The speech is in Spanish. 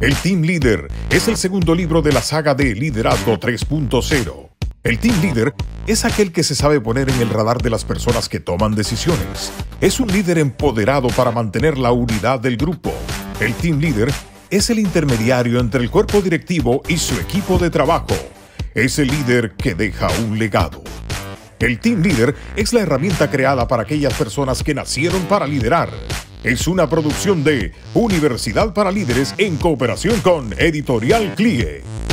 El Team Leader es el segundo libro de la saga de Liderazgo 3.0. El Team Leader es aquel que se sabe poner en el radar de las personas que toman decisiones. Es un líder empoderado para mantener la unidad del grupo. El Team Leader es el intermediario entre el cuerpo directivo y su equipo de trabajo. Es el líder que deja un legado. El Team Leader es la herramienta creada para aquellas personas que nacieron para liderar. Es una producción de Universidad para Líderes en cooperación con Editorial CLIE.